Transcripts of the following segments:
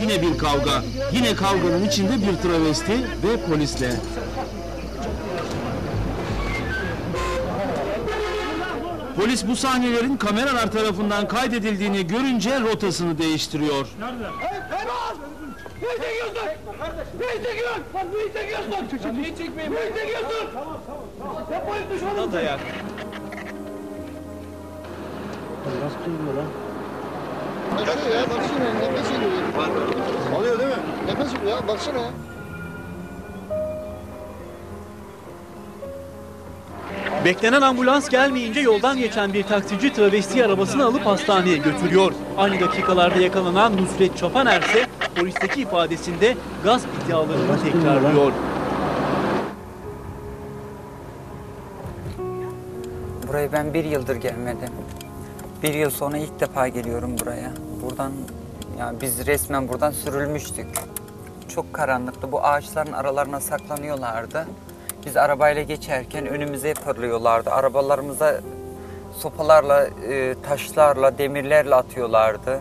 Yine bir kavga, yine kavganın içinde bir travesti ve polisle. Polis bu sahnelerin kameralar tarafından kaydedildiğini görünce rotasını değiştiriyor. Nerede? Neyi çekiyorsun? Neyi çekiyorsun? Sen neyi çekiyorsun? Neyi çekmeyeyim? Neyi çekiyorsun? Tamam. Sen polis düşmanı mısın? Nasıl duymuyor lan? Bakıyor ya, baksana ya, nefes alıyor. Alıyor değil mi? Nefes alıyor ya, baksana ya. Beklenen ambulans gelmeyince yoldan geçen bir taksici travesti arabasını alıp hastaneye götürüyor. Aynı dakikalarda yakalanan Nusret Çapaner ise polisteki ifadesinde gasp iddialarını tekrarlıyor. Buraya ben 1 yıldır gelmedim. 1 yıl sonra ilk defa geliyorum buraya. Buradan, yani biz resmen buradan sürülmüştük. Çok karanlıktı. Bu ağaçların aralarına saklanıyorlardı. Biz arabayla geçerken önümüze yaparlıyorlardı. Arabalarımıza sopalarla, taşlarla, demirlerle atıyorlardı.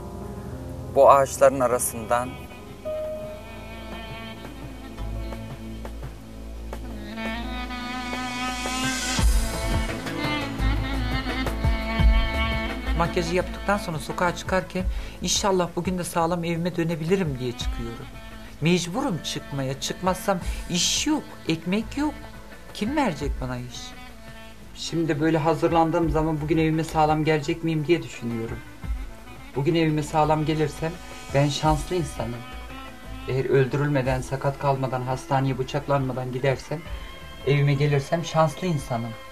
Bu ağaçların arasından. Makyajı yaptıktan sonra sokağa çıkarken inşallah bugün de sağlam evime dönebilirim diye çıkıyorum. Mecburum çıkmaya. Çıkmazsam iş yok, ekmek yok. Kim verecek bana iş? Şimdi böyle hazırlandığım zaman bugün evime sağlam gelecek miyim diye düşünüyorum. Bugün evime sağlam gelirsem ben şanslı insanım. Eğer öldürülmeden, sakat kalmadan, hastaneye bıçaklanmadan gidersem, evime gelirsem şanslı insanım.